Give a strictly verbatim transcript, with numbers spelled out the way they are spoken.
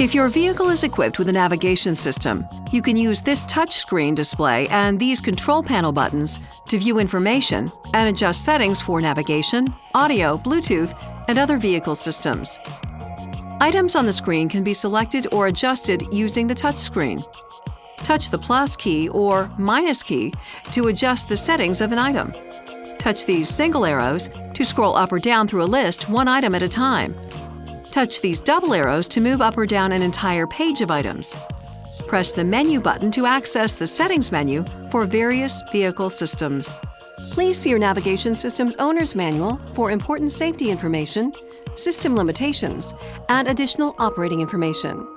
If your vehicle is equipped with a navigation system, you can use this touchscreen display and these control panel buttons to view information and adjust settings for navigation, audio, Bluetooth, and other vehicle systems. Items on the screen can be selected or adjusted using the touchscreen. Touch the plus key or minus key to adjust the settings of an item. Touch these single arrows to scroll up or down through a list one item at a time. Touch these double arrows to move up or down an entire page of items. Press the menu button to access the settings menu for various vehicle systems. Please see your navigation system's owner's manual for important safety information, system limitations, and additional operating information.